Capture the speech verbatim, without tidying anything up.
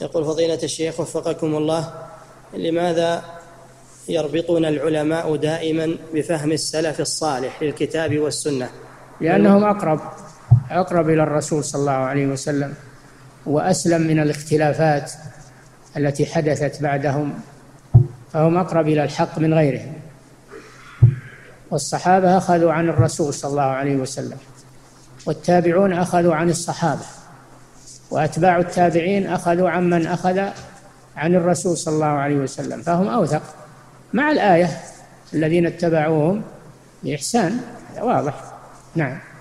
يقول فضيلة الشيخ وفقكم الله، لماذا يربطون العلماء دائما بفهم السلف الصالح للكتاب والسنة؟ لأنهم أقرب أقرب إلى الرسول صلى الله عليه وسلم، وأسلم من الاختلافات التي حدثت بعدهم، فهم أقرب إلى الحق من غيرهم. والصحابة أخذوا عن الرسول صلى الله عليه وسلم، والتابعون أخذوا عن الصحابة، وأتباع التابعين أخذوا عن من أخذ عن الرسول صلى الله عليه وسلم، فهم أوثق، مع الآية الذين اتبعوهم بإحسان، واضح. نعم.